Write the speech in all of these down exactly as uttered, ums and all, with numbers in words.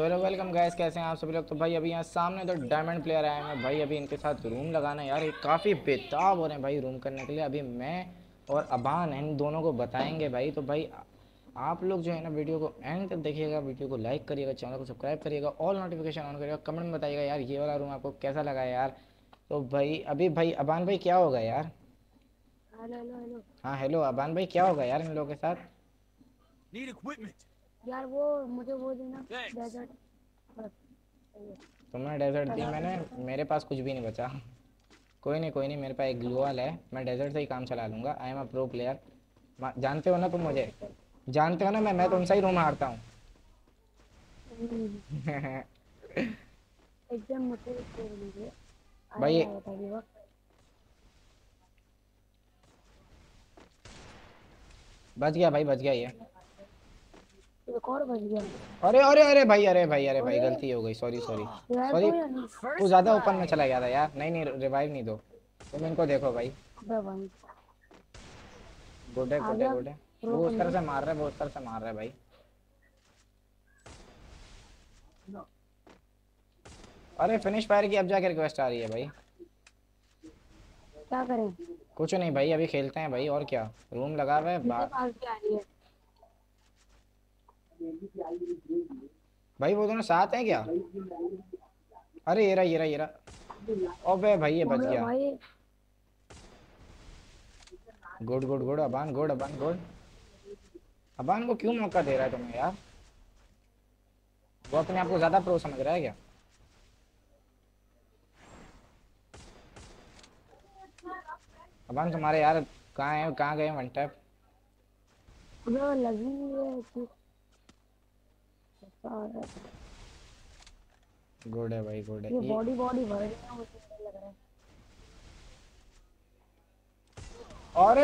So hello welcome guys, कैसे हैं आप सभी लोग। तो भाई अभी यहाँ सामने तो डायमंड प्लेयर आए हैं भाई, अभी इनके साथ रूम लगाना यार, ये काफ़ी बेताब हो रहे हैं भाई रूम करने के लिए। अभी मैं और अबान इन दोनों को बताएंगे भाई। तो भाई आप लोग जो है ना वीडियो को एंड तक देखिएगा, वीडियो को लाइक करिएगा, चैनल को सब्सक्राइब करिएगा, ऑल नोटिफिकेशन ऑन करिएगा, कमेंट में बताइएगा यार ये वाला रूम आपको कैसा लगा यार। तो भाई अभी भाई अबान भाई क्या होगा यार? हेलो हेलो हाँ हेलो अबान भाई क्या होगा यार इन लोगों के साथ? यार वो मुझे वो देना डेजर्ट, तुमने डेजर्ट दी, मैंने मेरे पास कुछ भी नहीं बचा। कोई नहीं कोई नहीं, मेरे पास एक ग्लू वाला है, मैं डेजर्ट से ही काम चला लूँगा। I am a pro player, जानते हो ना तुम मुझे, जानते हो ना मैं मैं तो उनसे ही रूम हारता हूँ। एग्जाम भाई बच गया भाई, बच गया ये, एक और बच गया। अरे अरे अरे भाई अरे भाई अरे भाई गलती हो गई, सॉरी सॉरी सॉरी, वो ज्यादा ओपन में चला गया था यार। नहीं नहीं रिवाइव नहीं दो तुम इनको, देखो भाई गुड है गुड है गुड है। वो उस तरह से मार रहा है, वो उस तरह से मार रहा है भाई। अरे फिनिश फायर की अब जाके रिक्वेस्ट आ रही है भाई, क्या करें? कुछ नहीं भाई अभी खेलते हैं भाई, और क्या रूम लगा हुआ है भाई। वो दोनों साथ हैं क्या? अरे येरा येरा येरा, ओबे भाई ये बच गया। Good good good Aban, good Aban good. Aban को क्यों मौका दे रहा है तुम्हें यार? वो अपने आप को ज्यादा प्रो समझ रहा है क्या? अबान तुम्हारे यार कहाँ है, कहाँ गए वन टैप? गुड है भाई गुड है। ये बॉडी बॉडी भर रही है मुझे लग रहा है।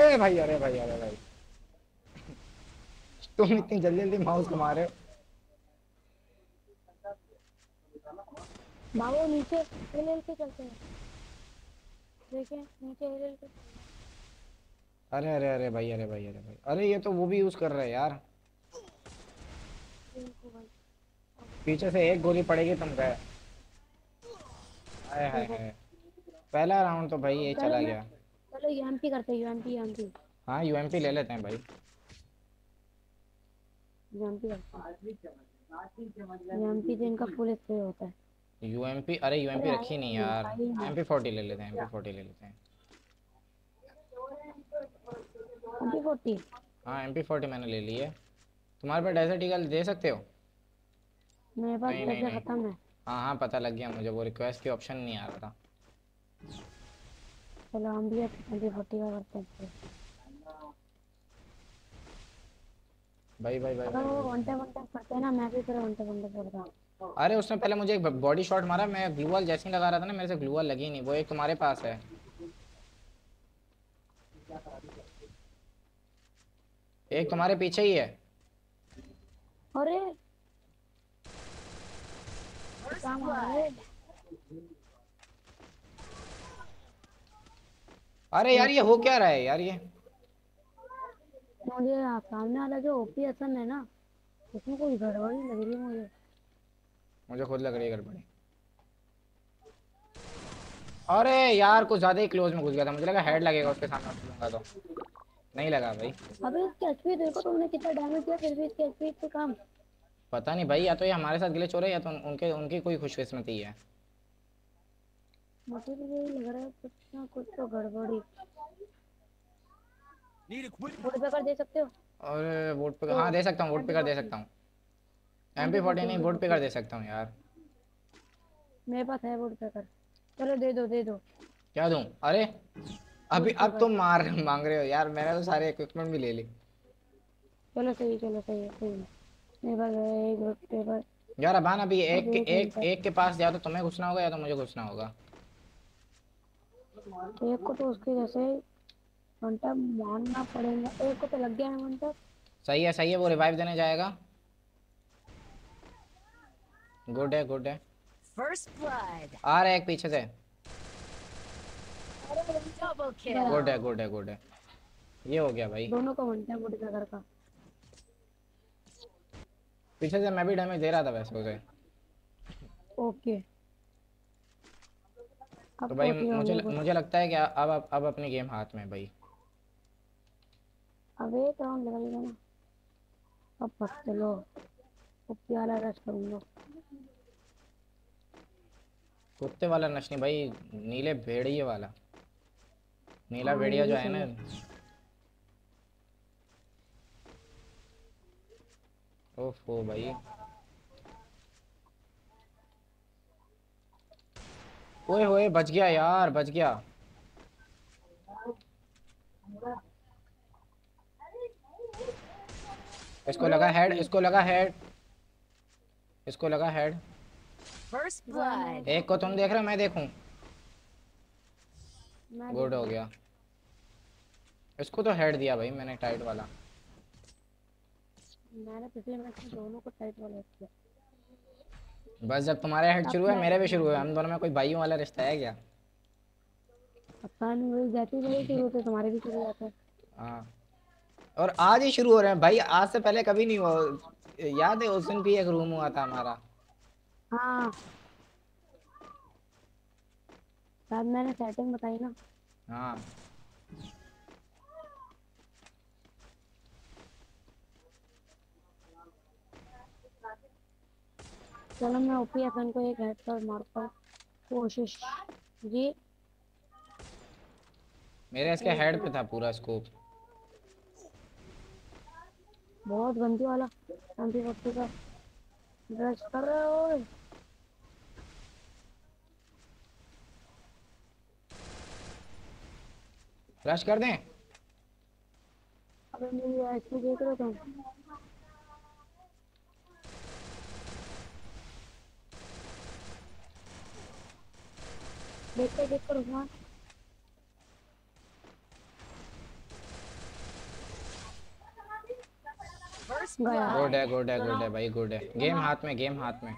अरे भाई अरे भाई अरे भाई तुम इतनी जल्दी जल्दी माउस घुमा रहे हो। बाबू नीचे हिल के चलते हैं, देखें नीचे हिल के। अरे अरे अरे भाई अरे भाई अरे भाई अरे ये तो वो भी यूज कर रहा है यार, पीछे से एक गोली पड़ेगी तुम पे। हाय हाय हाय, पहला राउंड तो भाई ये चला गया। चलो यूएमपी करते हैं, यूएमपी यूएमपी हां यूएमपी ले लेते हैं भाई। यूएमपी यूएमपी जिनका फुल स्प्रे होता है यूएमपी। अरे यूएमपी रखी नहीं यार, एमपी चालीस ले लेते हैं, एमपी चालीस ले लेते हैं। एमपी चालीस हां एमपी चालीस मैंने ले ली है। तुम्हारे पास डेजर्ट ईगल दे सकते हो? मेरे पास डेजर्ट खत्म है। हां हां पता लग गया मुझे, वो रिक्वेस्ट की ऑप्शन नहीं आ रहा था। चलो हम भी अपनी फोटी का करते हैं भाई भाई भाई। वो वनटे वनटे करते हैं ना, मैं भी तेरे वनटे वनटे करता हूं। अरे उसने पहले मुझे एक बॉडी शॉट मारा, मैं ग्लू वॉल जैसे ही लगा रहा था ना मेरे से ग्लू वॉल लगी नहीं। वो एक तुम्हारे पास है, एक तुम्हारे पीछे ही है। अरे काम आ रहा है। अरे यार ये हो क्या रहा है यार? ये मुझे सामने वाला जो ओपी हसन है ना, उसमें कोई गड़बड़ी लग रही है मुझे, मुझे खुद लग रही है गड़बड़ी। अरे यार कुछ ज्यादा ही क्लोज में घुस गया था, मुझे लगा हेड लगेगा उसके सामने, उठूंगा तो नहीं लगा भाई। अबे इसकी एचपी देखो तुमने कितना डैमेज किया, फिर भी इसकी एचपी पे काम। पता नहीं भाई, या तो ये हमारे साथ ग्लिच हो रहा है या तो उनके उनकी कोई खुशकिस्मती है। मुझे भी यही लग रहा है, कुछ ना कुछ तो गड़बड़ी। वोट पे कर दे सकते हो? अरे वोट पे, हाँ दे सकता हूँ, वोट पे कर दे सकता हूँ। एमपी फोर्टी नहीं, वोट पे कर दे सकता हूँ यार, मेरे पास है वोट पे कर। चलो दे दो दे दो। क्या दूँ? अरे अभी अब तुम मार मांग रहे हो यार, मैंने तो सारे इक्विपमेंट भी ले ली। चलो सही चलो सही सही यार। अबान अभी एक एक एक के पास जाओ तो तुम्हें घुसना होगा या तो मुझे घुसना होगा। एक को तो उसके जैसे घंटा मारना पड़ेगा। एक को तो लग गया है घंटा। सही है सही है, वो रिवाइव देने जाएगा। गुड है गुड है। फर्स्ट ब्लड आ रहा है एक पीछे से। गुड है गुड है गुड है, ये हो गया भाई दोनों को घंटा गुड का। पीछे से मैं भी डैमेज दे रहा था वैसे उसे। ओके। तो भाई मुझे मुझे लगता है कि अब अब अब अपने गेम हाथ में भाई। अबे तो हम लगा लेना अब बस। चलो कुत्ते वाला रश करूंगा। कुत्ते वाला नश नहीं भाई, नीले भेड़िए वाला। नीला भेड़िया जो है ना, ओफो भाई। ओए होए बच गया यार, बच गया। इसको लगा हेड, इसको लगा हेड, इसको लगा हेड। एक को तुम देख रहे हो, मैं देखूं। गुड हो गया। इसको तो हेड दिया भाई मैंने, टाइट वाला। मैंने पिछले मैच में दोनों को टाइट वाला किया। बस जब तुम्हारे हेड शुरू है मेरे भी शुरू है। हम दोनों में कोई भाइयों वाला रिश्ता है क्या? वही जाती है, तुम्हारे भी शुरू होता है। हाँ, और आज ही शुरू हो रहे हैं भाई, आज से पहले कभी नहीं हुआ। याद है उस दिन भी एक रूम हुआ था हमारा। हाँ तब मैंने सेटिंग बताई ना। हाँ चलो मैं ओपी अपन को एक हेड पर मारता हूँ, कोशिश। ये मेरे इसके हेड पे था पूरा स्कोप। बहुत गंदी वाला गंदी वक्त का रश कर रहे हो। रश कर दें। अबे नहीं यार, इसको देख रहे हो तुम? देखते देखते रुकना। गुड है, गुड है, गुड है भाई, गुड है। गेम हाथ में, गेम हाथ में।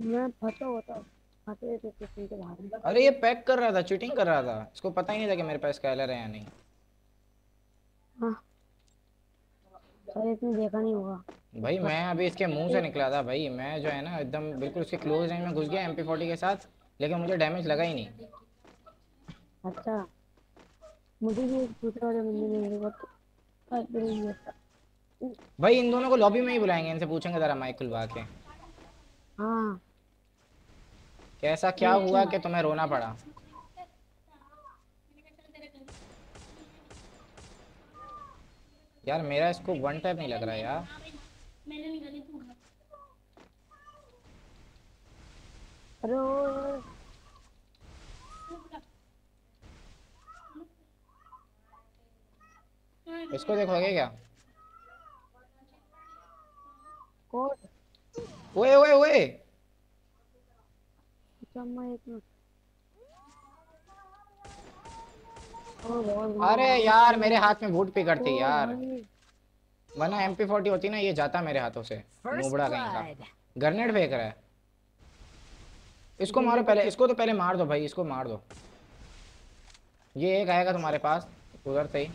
मैं फटा होता फटे तो किसी के बाहर। अरे ये पैक कर रहा था, चीटिंग कर रहा था। इसको पता ही नहीं था कि मेरे पास स्काइलर है या नहीं। हां अरे इसने देखा नहीं होगा भाई। मैं अभी इसके मुंह से निकला था भाई। मैं जो है ना एकदम बिल्कुल इसके क्लोज रेंज में घुस गया एम पी फोर्टी के साथ, लेकिन मुझे डैमेज लगा ही नहीं। अच्छा मुझे भी दूसरा वाला बंदे ने मेरे को आज दिया था भाई। इन दोनों को लॉबी में ही बुलाएंगे, इनसे पूछेंगे जरा माइक खुलवा के। हां कैसा क्या हुआ कि तुम्हें रोना पड़ा? यार मेरा इसको वन टैप नहीं लग रहा यार। मैंने निकाली तू। अरे इसको देखोगे क्या? ओए ओए ओए अरे यार मेरे हाथ में बूट पिघलती यार, वरना एम पी फोर्टी होती ना, ये जाता मेरे हाथों से। मुबड़ा कहीं का ग्रेनेड फेंक रहा है। इसको मारो पहले, इसको तो पहले मार दो भाई, इसको मार दो। ये एक आएगा तुम्हारे पास उधर से ही।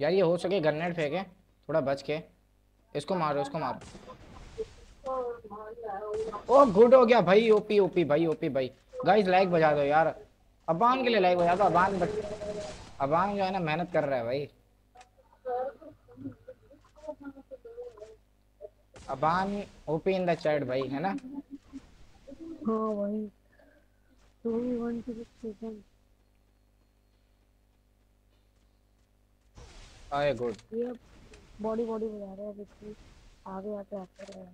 यार ये हो सके ग्रेनेड फेंके थोड़ा बच के। इसको मारो, इसको मारो। ओ गुड हो गया भाई। ओपी ओपी भाई, ओपी भाई। गाइस लाइक बजा दो यार, अबान के लिए लाइक बजा दो। अबान बच... अबान जो है ना मेहनत कर रहा है भाई। Aban OP in the chat भाई, है ना? हाँ भाई टू वन टू आए। गुड। ये बॉडी बॉडी बजा रहे हैं इसकी, आगे आके आते रहे।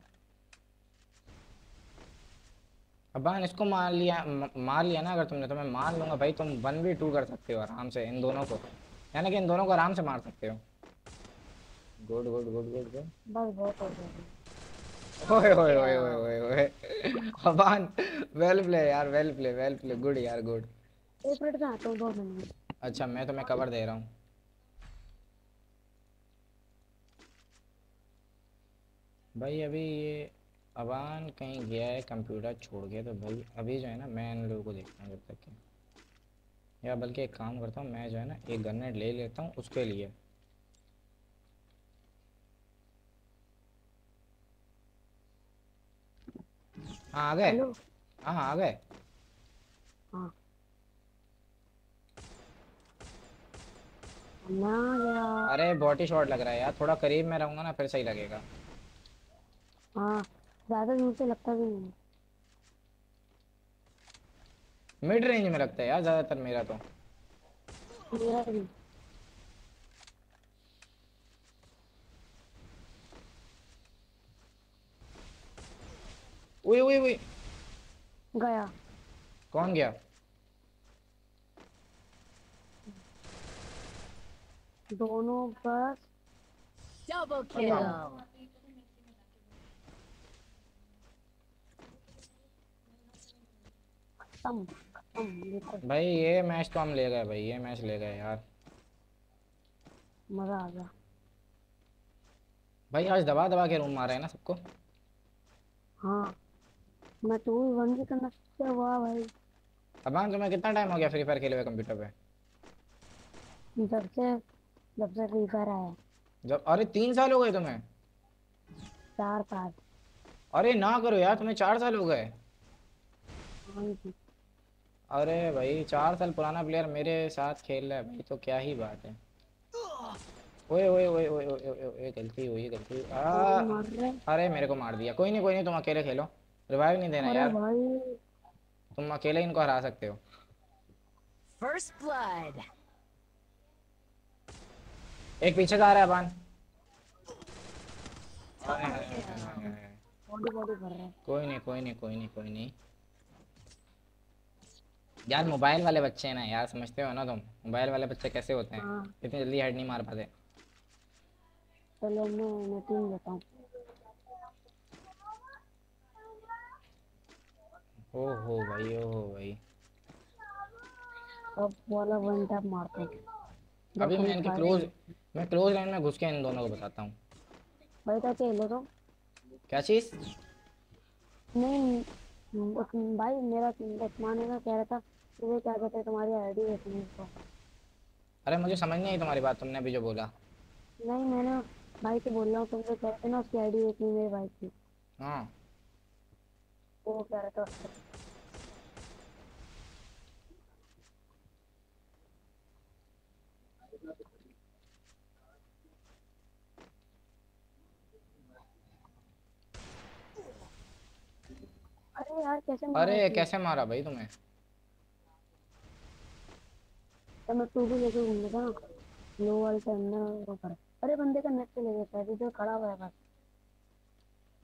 अबान इसको मार लिया, मार लिया ना अगर तुमने, तो मैं मार लूंगा भाई। तुम वन वी टू कर सकते हो आराम से इन दोनों को, यानी कि इन दोनों को आराम से मार सकते हो। Good good good good good. बस बहुत हो गया। ओए ओए ओए ओए ओए अबान वेल प्ले यार, well play well play. Good यार गुड। एक मिनट का आता हूं, दो मिनट। अच्छा मैं तुम्हें कवर दे रहा हूं। भाई अभी ये अबान कहीं गया है, कंप्यूटर छोड़ गया, तो भाई अभी जो है ना मैं इन लोगों को देखता हूँ जब तक कि, या बल्कि एक काम करता हूँ मैं जो है ना एक ग्रेनेड ले लेता हूँ उसके लिए, हाँ आ गए, हाँ आ गए। अरे बॉडी शॉट लग रहा है यार, थोड़ा करीब में रहूंगा ना फिर सही लगेगा। हाँ ज्यादा दूर से लगता भी नहीं, मिड रेंज में लगता है यार ज्यादातर मेरा तो। मेरा भी उई उई उई गया। कौन गया? दोनों बस डबल किल। भाई ये मैच तो हम ले गए भाई, ये मैच ले गए यार, मजा आ गया भाई। आज दबा दबा के रूम मारा है ना सबको। हाँ मैं तो वन भी करना क्या हुआ भाई। अबान तुम्हें कितना टाइम हो गया फ्री फायर खेले हुए कंप्यूटर पे? जब से जब से फ्री फायर आया। जब अरे तीन साल हो गए तुम्हें? चार साल। अरे ना करो यार, तुम्हें चार साल हो गए? अरे भाई चार साल पुराना प्लेयर मेरे साथ खेल रहा है भाई, तो क्या ही बात है। ओए ओए ओए ओए ओए गलती हुई गलती। अरे मेरे को मार दिया। कोई नहीं कोई नहीं, तुम अकेले खेलो, रिवाइव नहीं देना यार भाई। तुम अकेले इनको हरा सकते हो। First blood. एक पीछे जा रहा है अबान। कोई नहीं कोई नहीं कोई नहीं कोई नहीं यार, मोबाइल वाले बच्चे हैं ना यार, समझते हो ना तुम मोबाइल वाले बच्चे कैसे होते हैं। हाँ। इतनी जल्दी हेड नहीं मार पाते। चलो मैं मैं टीम लेता हूं। ओहो भाई ओहो भाई, अब वाला वन टैप मारते हैं। अभी मैं इनके क्लोज मैं क्लोज लाइन में घुस के इन दोनों को बताता हूं भाई। तो चलो तो क्या चीज नहीं भाई, मेरा बचमाने का कह रहा था तुझे क्या कहते हैं तुम्हारी आईडी देखने को। अरे मुझे समझ नहीं आई तुम्हारी बात, तुमने अभी जो बोला। नहीं मैंने भाई से बोल रहा हूँ, तुमसे कहते ना उसकी आईडी देखनी मेरे भाई की। हाँ वो कह रहा था। अरे यार कैसे मारा? अरे कैसे मारा भाई तुम्हें? तो मैं टू भी लेके घूम रहा था लो वाले से अंदर ऊपर। अरे बंदे का नेट चले गया शायद, इधर खड़ा हुआ है बस।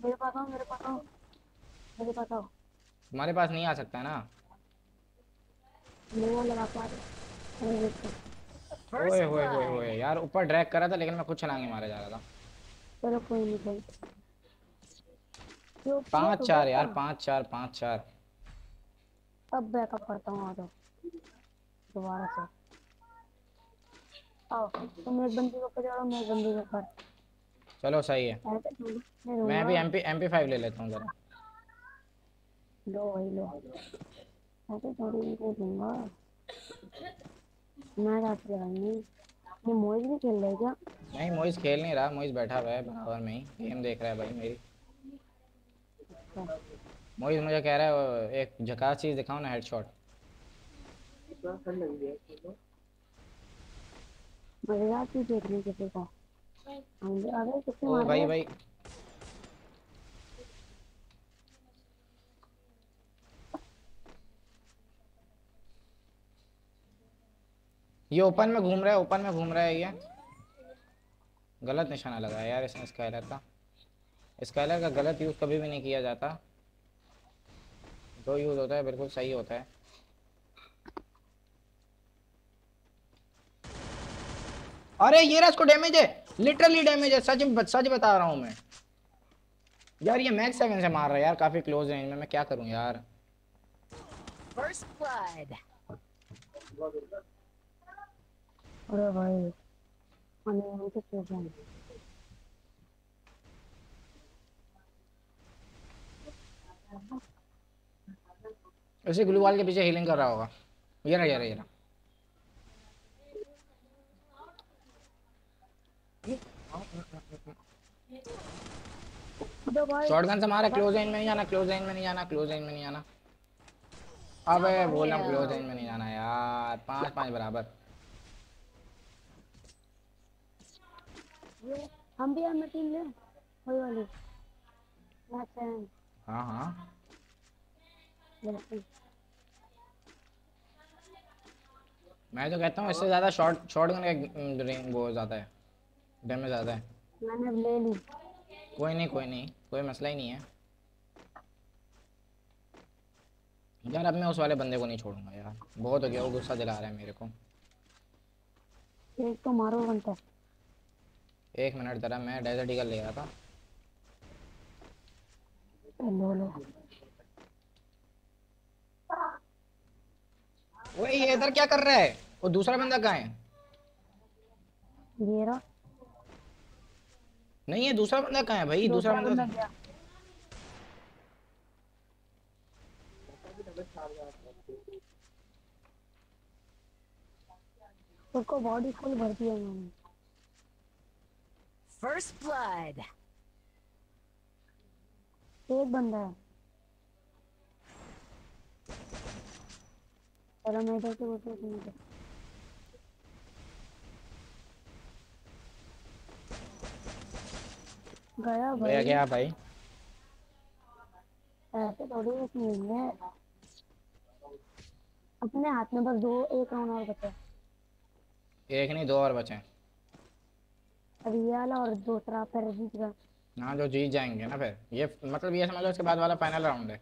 मेरे पास आओ मेरे पास आओ मेरे पास आओ। तुम्हारे पास नहीं आ सकता ना, लो लगा पा रहे। ओए होए होए होए यार, ऊपर ड्रैग कर रहा था लेकिन मैं खुद छलांगे मारे जा रहा था। चलो कोई नहीं भाई, पाँच चार यार, पाँच चार पाँच चार। अब बैकअप करता हूँ, आ जाओ दोबारा से आओ। तुम एक बंदी को पकड़ो, मैं बंदी को पकड़। चलो सही है, मैं भी एमपी एमपी फाइव ले लेता हूँ जरा। लो भाई लो, ऐसे थोड़ी इनको दूंगा मैं। रात के भाई ये मोइज भी खेल रहा है क्या? नहीं मोइज खेल नहीं रहा, मोइज बैठा हुआ है बराबर में ही, गेम देख रहा है भाई मेरी। मोहित मुझे कह रहा है एक झकास चीज दिखाओ ना, हेडशॉट। मजेदार चीज देखने के लिए का। अरे कितने मारे भाई भाई। ये ओपन में घूम रहा है, ओपन में घूम रहा है। ये गलत निशाना लगाया यार इसने, इसका इलाका स्काइलर का गलत यूज़ कभी भी नहीं किया जाता, जो यूज़ होता है बिल्कुल सही होता है। अरे ये रहा, इसको डैमेज है, लिटरली डैमेज है, सच सच बता रहा हूँ मैं यार। ये मैक्स सेवन से मार रहा है यार, काफी क्लोज रेंज में, मैं क्या करूँ यार। अरे भाई ऐसे ग्लू वाल के पीछे हीलिंग कर रहा होगा। ये रहा ये रहा ये रहा। शॉटगन से मारा। क्लोज रेंज में नहीं जाना, क्लोज रेंज में नहीं जाना, क्लोज रेंज में नहीं जाना। अबे बोला क्लोज रेंज में नहीं जाना यार। पांच पांच बराबर। हम भी हम टीम ले वही वाली। हां हां मैं तो कहता हूँ इससे ज्यादा शॉट शॉटगन का रेंज वो ज्यादा है, डैमेज ज्यादा है। मैंने ले ली। कोई नहीं कोई नहीं, कोई मसला ही नहीं है यार। अब मैं उस वाले बंदे को नहीं छोड़ूंगा यार, बहुत हो गया, वो गुस्सा दिला रहा है मेरे को। एक तो मारो बनता। एक मिनट जरा, मैं डेजर्ट ईगल ले रहा था। लो लो वही ये इधर क्या कर रहा है? और दूसरा बंदा कहाँ है? ये रहा। नहीं है, दूसरा बंदा कहाँ है भाई? दूसरा बंदा उसको बॉडी फुल भर दिया मैंने। First blood. एक बंदा है। चलो मैं इधर से बोलता हूँ। गया भाई, गया गया भाई। ऐसे थोड़ी नहीं है, अपने हाथ में बस दो, एक राउंड और बचा। एक नहीं, दो और बचे। अब ये वाला और दूसरा फिर जीतगा ना, जो जीत जाएंगे ना फिर ये मतलब ये समझो इसके बाद वाला फाइनल राउंड है।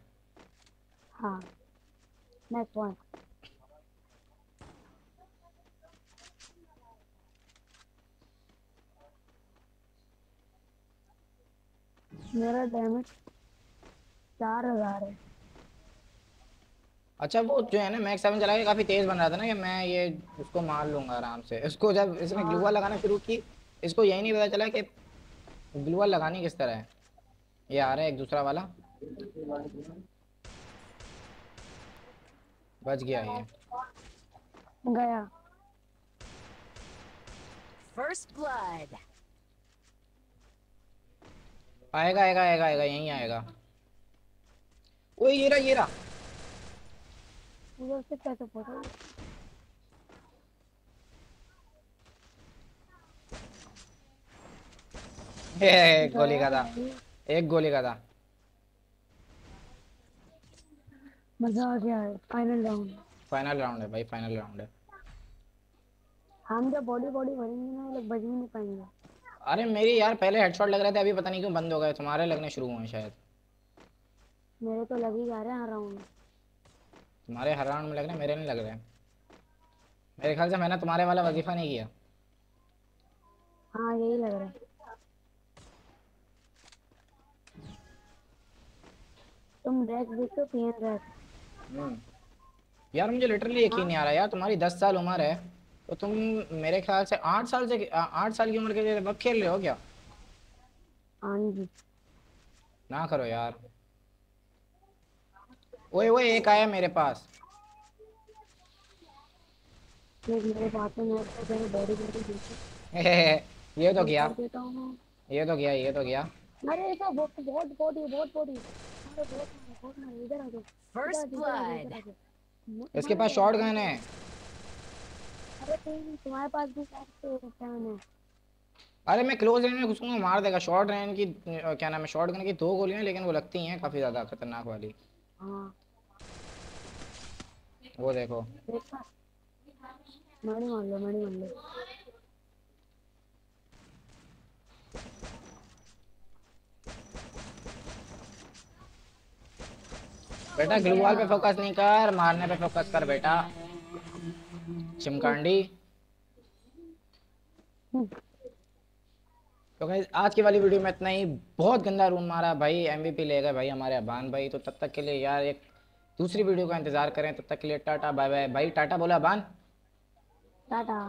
हाँ नेक्स्ट वन। मेरा डैमेज चार हजार है। अच्छा वो जो है ना मैक्स सेवन चला के काफी तेज बन रहा था ना कि मैं ये उसको मार लूंगा आराम से। इसको जब इसने ग्लूवा लगाना शुरू की, इसको यही नहीं पता चला कि ग्लूवा लगानी किस तरह है। ये आ रहा है एक दूसरा वाला, बच गया ये। गया फर्स्ट ब्लड। आएगा आएगा आएगा आएगा, यही आएगा। ओए ये रहा ये रहा। उधर से कैसे पहुंचा? एक गोली का था, एक गोली का था। मजा आ गया है। फाइनल राउंड, फाइनल राउंड है भाई, फाइनल राउंड है। हम जब बॉडी बॉडी भरेंगे ना, लोग बच भी नहीं पाएंगे। अरे मेरी यार पहले हेडशॉट लग रहे थे, अभी पता नहीं क्यों बंद हो गए। तुम्हारे लगने शुरू हुए शायद। मेरे तो लग ही जा रहे हैं हर राउंड में। तुम्हारे हर राउंड में लग रहे हैं, मेरे नहीं लग रहे हैं। मेरे ख्याल से मैंने तुम्हारे वाला वजीफा नहीं किया। हाँ यही लग रहा है। तुम रैक देखो, पीएन रैक। हम्म यार मुझे लिटरली यकीन नहीं आ रहा यार। तुम्हारी दस साल उम्र है तो तुम मेरे ख्याल से आठ साल से आठ साल की उम्र के लिए खेल रहे हो क्या? ना करो यार। ओए ओए एक आया मेरे पास। मेरे पास ये तो गया, ये तो गया, ये तो गया। अरे ऐसा बहुत बहुत बहुत बहुत बहुत। इसके पास शॉटगन है। अरे तुम्हारे पास भी है। अरे मैं क्लोज रेंज में घुसूंगा, मार देगा। शॉर्ट रेंज की क्या नाम है, शॉटगन की दो गोलियां, लेकिन वो लगती हैं काफी ज्यादा खतरनाक वाली। हाँ वो देखो, मारी मार लो, मारी मार लो। बेटा ग्लूवाल पे फोकस नहीं कर, मारने पे फोकस कर बेटा। चिमकांडी। तो गाइस आज की वाली वीडियो में इतना ही। बहुत गंदा रूम मारा भाई, एमवीपी ले गए भाई हमारे अबान भाई। तो तब तक के लिए यार एक दूसरी वीडियो का इंतजार करें। तब तक के लिए टाटा बाय बाय भाई। टाटा बोला अबान, टाटा।